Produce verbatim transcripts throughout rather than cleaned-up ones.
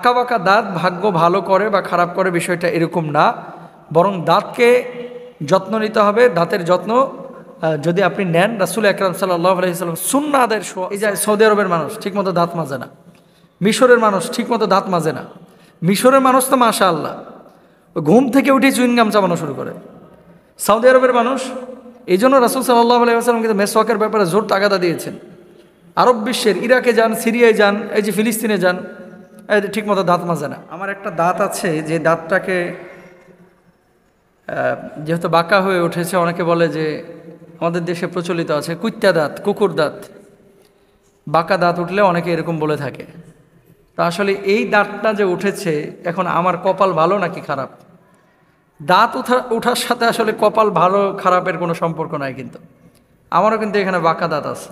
आँका बाँका दाँत भाग्य भालो करे बा खराब करे विषयटा एरकम ना बरং दाँतকে যত্ন নিতে হবে। দাঁতের যত্ন যদি আপনি নেন রাসূল আকরাম সাল্লাল্লাহু আলাইহি ওয়াসাল্লাম সুন্নাহ আদায়ের এই যে সৌদি আরবের মানুষ ঠিকমতো দাঁত মাজে না, মিশরের মানুষ ঠিকমতো দাঁত মাজে না। মিশরের মানুষ তো মাশাআল্লাহ ঘুম থেকে উঠে চুইংগাম চাবানো শুরু করে, সৌদি আরবের মানুষ এই জন্য রাসূল সাল্লাল্লাহু আলাইহি ওয়াসাল্লাম কিন্তু মেসওয়াকের ব্যাপারে জোর তাগাদা দিয়েছেন। আরব বিশ্বের ইরাকে যান, সিরিয়ায় যান, এই যে ফিলিস্তিনে যান, ঠিক মতো দাঁত মাজে না। আমার একটা দাঁত আছে যে দাঁতটাকে যেহেতু বাঁকা হয়ে উঠেছে অনেকে বলে যে আমাদের দেশে প্রচলিত আছে কুত্তা দাঁত, কুকুর দাঁত, বাঁকা দাঁত উঠলে অনেকে এরকম বলে থাকে। তা আসলে এই দাঁতটা যে উঠেছে এখন আমার কপাল ভালো নাকি খারাপ? দাঁত উঠা ওঠার সাথে আসলে কপাল ভালো খারাপের কোনো সম্পর্ক নাই, কিন্তু আমারও কিন্তু এখানে বাঁকা দাঁত আছে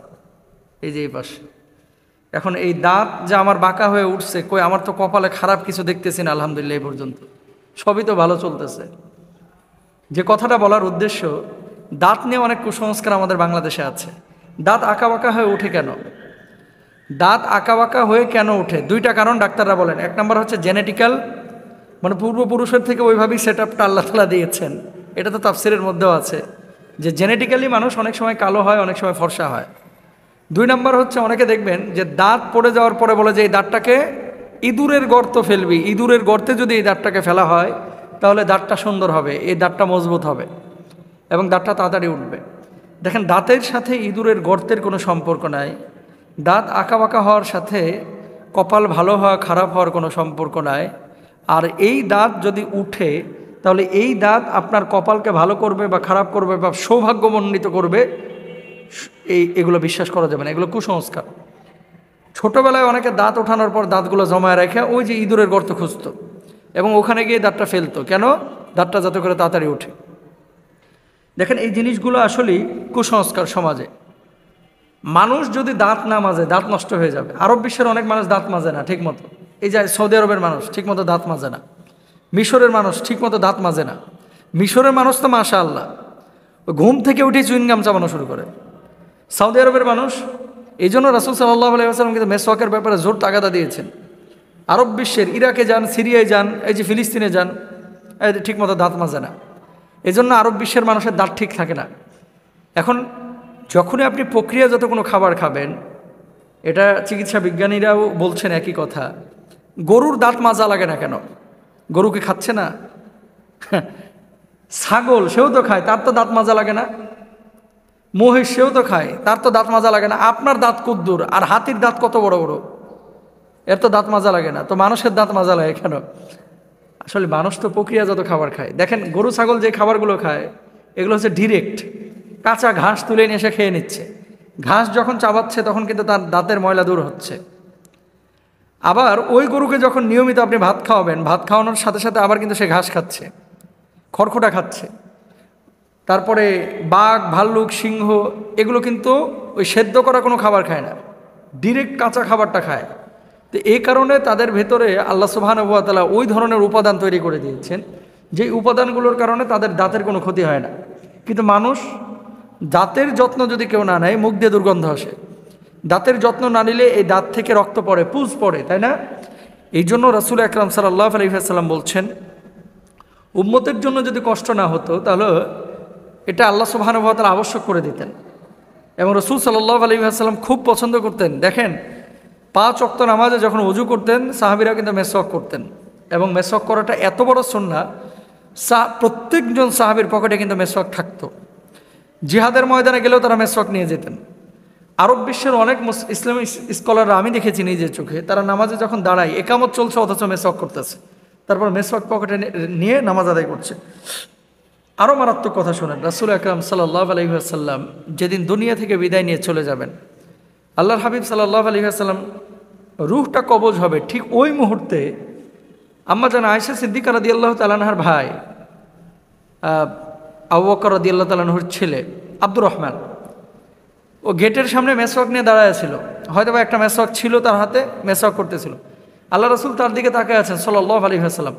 এই যে এই পাশে। এখন এই দাঁত যে আমার বাঁকা হয়ে উঠছে কই আমার তো কপালে খারাপ কিছু দেখতেছি না আলহামদুলিল্লাহ, এই পর্যন্ত সবই তো ভালো চলতেছে। যে কথাটা বলার উদ্দেশ্য, দাঁত নিয়ে অনেক কুসংস্কার আমাদের বাংলাদেশে আছে। দাঁত আঁকা বাঁকা হয়ে ওঠে কেন? দাঁত আঁকা বাঁকা হয়ে কেন ওঠে দুইটা কারণ ডাক্তাররা বলেন। এক নম্বর হচ্ছে জেনেটিক্যাল, মানে পূর্বপুরুষের থেকে ওইভাবেই সেট আপটা আল্লাহ তাআলা দিয়েছেন। এটা তো তাফসিরের মধ্যেও আছে যে জেনেটিক্যালি মানুষ অনেক সময় কালো হয়, অনেক সময় ফর্সা হয়। দুই নম্বর হচ্ছে অনেকে দেখবেন যে দাঁত পড়ে যাওয়ার পরে বলে যে এই দাঁতটাকে ইঁদুরের গর্ত ফেলবি, ইঁদুরের গর্তে যদি এই দাঁতটাকে ফেলা হয় তাহলে দাঁতটা সুন্দর হবে, এই দাঁতটা মজবুত হবে এবং দাঁতটা তাড়াতাড়ি উঠবে। দেখেন দাঁতের সাথে ইঁদুরের গর্তের কোনো সম্পর্ক নাই, দাঁত আঁকাবাঁকা হওয়ার সাথে কপাল ভালো হওয়া খারাপ হওয়ার কোনো সম্পর্ক নাই। আর এই দাঁত যদি উঠে তাহলে এই দাঁত আপনার কপালকে ভালো করবে বা খারাপ করবে বা সৌভাগ্যমণ্ডিত করবে, এই এগুলো বিশ্বাস করা যাবে না, এগুলো কুসংস্কার। ছোটোবেলায় অনেকে দাঁত ওঠানোর পর দাঁতগুলো জমায় রেখে ওই যে ইঁদুরের গর্ত খুঁজত এবং ওখানে গিয়ে দাঁতটা ফেলতো, কেন? দাঁতটা যাতে করে তাড়াতাড়ি ওঠে। দেখেন এই জিনিসগুলো আসলেই কুসংস্কার সমাজে। মানুষ যদি দাঁত না মাজে দাঁত নষ্ট হয়ে যাবে। আরব বিশ্বের অনেক মানুষ দাঁত মাজে না ঠিকমতো, এই যে সৌদি আরবের মানুষ ঠিকমতো দাঁত মাজে না, মিশরের মানুষ ঠিকমতো দাঁত মাজে না। মিশরের মানুষ তো মাশাআল্লাহ ঘুম থেকে উঠে চুইংগাম চাবানো শুরু করে, সৌদি আরবের মানুষ এই জন্য রাসূল সাল্লাল্লাহু আলাইহি ওয়াসাল্লাম কিন্তু মেসওয়াকের ব্যাপারে জোর তাগাদা দিয়েছেন। আরব বিশ্বের ইরাকে যান, সিরিয়ায় যান, এই যে ফিলিস্তিনে যান, ঠিকমতো দাঁত মাজে না, এই জন্য আরব বিশ্বের মানুষের দাঁত ঠিক থাকে না। এখন যখনই আপনি প্রক্রিয়াজাত কোনো খাবার খাবেন, এটা চিকিৎসা বিজ্ঞানীরাও বলছেন একই কথা, গরুর দাঁত মাজা লাগে না কেন? গরুকে খাচ্ছে না? ছাগল সেও তো খায়, তার তো দাঁত মাজা লাগে না। মহিষ সেও তো খায়, তার তো দাঁত মাজা লাগে না। আপনার দাঁত কদ্দুর আর হাতির দাঁত কত বড় বড়, এর তো দাঁত মাজা লাগে না, তো মানুষের দাঁত মাজা লাগে কেন? আসলে মানুষ তো প্রক্রিয়াজাত খাবার খায়। দেখেন গরু ছাগল যে খাবারগুলো খায় এগুলো হচ্ছে ডিরেক্ট, কাঁচা ঘাস তুলে নিয়ে এসে খেয়ে নিচ্ছে। ঘাস যখন চাবাচ্ছে তখন কিন্তু তার দাঁতের ময়লা দূর হচ্ছে। আবার ওই গরুকে যখন নিয়মিত আপনি ভাত খাওয়াবেন, ভাত খাওয়ানোর সাথে সাথে আবার কিন্তু সে ঘাস খাচ্ছে, খড়খোটা খাচ্ছে। তারপরে বাঘ, ভাল্লুক, সিংহ এগুলো কিন্তু ওই সেদ্ধ করা কোনো খাবার খায় না, ডিরেক্ট কাঁচা খাবারটা খায়। তো এই কারণে তাদের ভেতরে আল্লাহ সুবহানাহু ওয়া তাআলা ওই ধরনের উপাদান তৈরি করে দিয়েছেন যে উপাদানগুলোর কারণে তাদের দাঁতের কোনো ক্ষতি হয় না। কিন্তু মানুষ দাঁতের যত্ন যদি কেউ না নেয় মুখ দিয়ে দুর্গন্ধ আসে, দাঁতের যত্ন না নিলে এই দাঁত থেকে রক্ত পড়ে, পুজ পড়ে, তাই না? এই জন্য রাসূল আকরাম সাল্লাল্লাহু আলাইহি ওয়াসাল্লাম বলছেন উম্মতের জন্য যদি কষ্ট না হতো তাহলে এটা আল্লাহ সুবহানাহু ওয়া তাআলা আবশ্যক করে দিতেন এবং রাসূল সাল্লাল্লাহু আলাইহি ওয়াসাল্লাম খুব পছন্দ করতেন। দেখেন পাঁচ ওয়াক্ত নামাজে যখন ওযু করতেন সাহাবীরা কিন্তু মেসওয়াক করতেন এবং মেসওয়াক করাটা এত বড় সুন্নাহ, প্রত্যেকজন সাহাবীর পকেটে কিন্তু মেসওয়াক থাকতো। জিহাদের ময়দানে গেলেও তারা মেসওয়াক নিয়ে যেতেন। আরব বিশ্বের অনেক ইসলামিক স্কলাররা আমি দেখেছি নিজের চোখে, তারা নামাজে যখন দাঁড়ায় ইকামত চলছে অথচ মেসওয়াক করতেছে, তারপর মেসওয়াক পকেটে নিয়ে নামাজ আদায় করছে। আরও মারাত্মক কথা শোনেন, রাসূল আকরাম সাল্লাল্লাহু আলাইহি ওয়াসাল্লাম যেদিন দুনিয়া থেকে বিদায় নিয়ে চলে যাবেন, আল্লাহর হাবিব সাল্লাল্লাহু আলাইহি ওয়াসাল্লাম রূহটা কবজ হবে ঠিক ওই মুহূর্তে আম্মা জান আয়েশা সিদ্দিকা রাদিয়াল্লাহু তাআলা আনহার ভাই, আবু বকর রাদিয়াল্লাহু তাআলা আনহুর ছেলে আব্দুর রহমান, ও গেটের সামনে মেসওয়াক নিয়ে দাঁড়ায় ছিল। হয়তো বা একটা মেসওয়াক ছিল তার হাতে, মেসওয়াক করতেছিল। আল্লাহ রাসূল তার দিকে তাকিয়ে আছেন সাল্লাল্লাহু আলাইহি ওয়াসাল্লাম।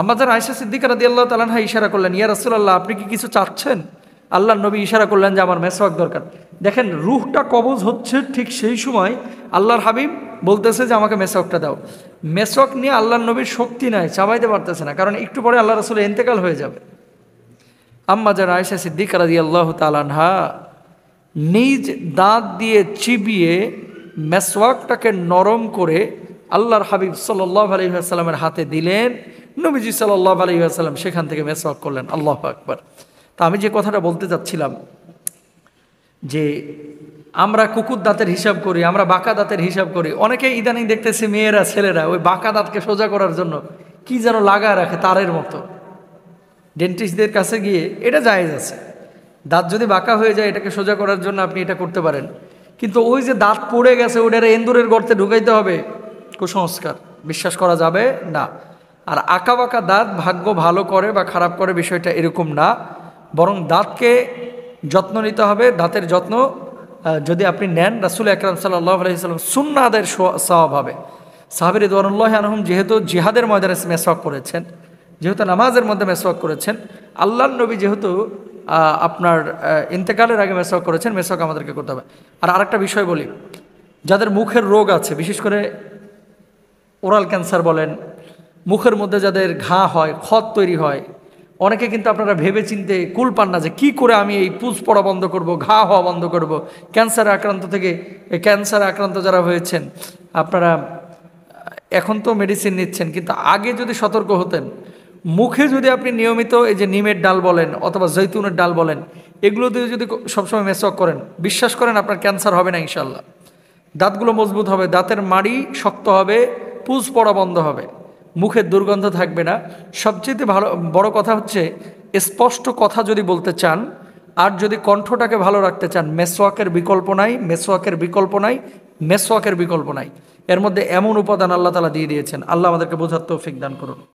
আম্মা জান আয়েশা সিদ্দিকা রাদিয়াল্লাহু তাআলা আনহা ইশারা করলেন, ইয়া রাসূলুল্লাহ আপনি কি কিছু চাচ্ছেন? আল্লাহর নবী ইশারা করলেন যে আমার মেসওয়াক দরকার। দেখেন রূহটা কবজ হচ্ছে ঠিক সেই সময় আল্লাহর হাবিব বলতেছে যে আমাকে মেশকটা দাও। মেশক নিয়ে আল্লাহর নবীর শক্তি নাই, চাবাইতে পারতেছে না, কারণ একটু পরে আল্লাহ রাসূল ইন্তেকাল হয়ে যাবে। আম্মা যারা আয়েশা সিদ্দিকা রাদিয়াল্লাহু তাআলা আনহা নিজ দাঁত দিয়ে চিবিয়ে মেশওয়াকটাকে নরম করে আল্লাহর হাবিব সাল্লাল্লাহু আলাইহি ওয়াসাল্লামের হাতে দিলেন। নবীজি সাল্লাল্লাহু আলাইহি ওয়াসাল্লাম সেখান থেকে মেশওয়াক করলেন। আল্লাহু আকবার। তা আমি যে কথাটা বলতে যাচ্ছিলাম যে আমরা কুকুর দাঁতের হিসাব করি, আমরা বাঁকা দাঁতের হিসাব করি। অনেকে ইদানিং দেখতেছি মেয়েরা ছেলেরা ওই বাঁকা দাঁতকে সোজা করার জন্য কি যেন লাগা রাখে তারের মতো। ডেন্টিস্টদের কাছে গিয়ে এটা জায়েজ আছে, দাঁত যদি বাঁকা হয়ে যায় এটাকে সোজা করার জন্য আপনি এটা করতে পারেন, কিন্তু ওই যে দাঁত পড়ে গেছে ওটারে এন্দুরের গর্তে ঢুকাইতে হবে, কুসংস্কার, বিশ্বাস করা যাবে না। আর আঁকা বাঁকা দাঁত ভাগ্য ভালো করে বা খারাপ করে বিষয়টা এরকম না, বরং দাঁতকে যত্ন নিতে হবে। দাঁতের যত্ন যদি আপনি নেন রাসূল আকরাম সাল্লাল্লাহু আলাইহি ওয়াসাল্লাম সুন্নাহ আদায়ের সওয়াব হবে। সাহাবী রিদওয়ানুল্লাহি আনহুম যেহেতু জিহাদের ময়দানে মেশওয়াক করেছেন, যেহেতু নামাজের মধ্যে মেশওয়াক করেছেন, আল্লাহর নবী যেহেতু আপনার ইন্তেকালের আগে মেশওয়াক করেছেন, মেশওয়াক আমাদেরকে করতে হবে। আর আরেকটা বিষয় বলি, যাদের মুখের রোগ আছে, বিশেষ করে ওরাল ক্যান্সার বলেন, মুখের মধ্যে যাদের ঘা হয়, ক্ষত তৈরি হয়, অনেকে কিন্তু আপনারা ভেবে চিনতে কুল পান না যে কী করে আমি এই পুজ পড়া বন্ধ করব, ঘা হওয়া বন্ধ করব। ক্যান্সার আক্রান্ত থেকে ক্যান্সার আক্রান্ত যারা হয়েছেন আপনারা এখন তো মেডিসিন নিচ্ছেন, কিন্তু আগে যদি সতর্ক হতেন। মুখে যদি আপনি নিয়মিত এই যে নিমের ডাল বলেন অথবা জৈতুনের ডাল বলেন, এগুলো দিয়ে যদি সবসময় মেশওয়াক করেন, বিশ্বাস করেন আপনার ক্যান্সার হবে না ইনশাল্লাহ। দাঁতগুলো মজবুত হবে, দাঁতের মাড়ি শক্ত হবে, পুজ পড়া বন্ধ হবে, মুখের দুর্গন্ধ থাকবে না। সবচেয়ে ভালো বড় কথা হচ্ছে স্পষ্ট কথা যদি বলতে চান আর যদি কণ্ঠটাকে ভালো রাখতে চান, মেশওয়াকের বিকল্প নাই, মেশওয়াকের বিকল্প নাই, মেশওয়াকের বিকল্প নাই। এর মধ্যে এমন উপাদান আল্লাহ তাআলা দিয়ে দিয়েছেন। আল্লাহ আমাদেরকে বোঝার তৌফিক দান করুন।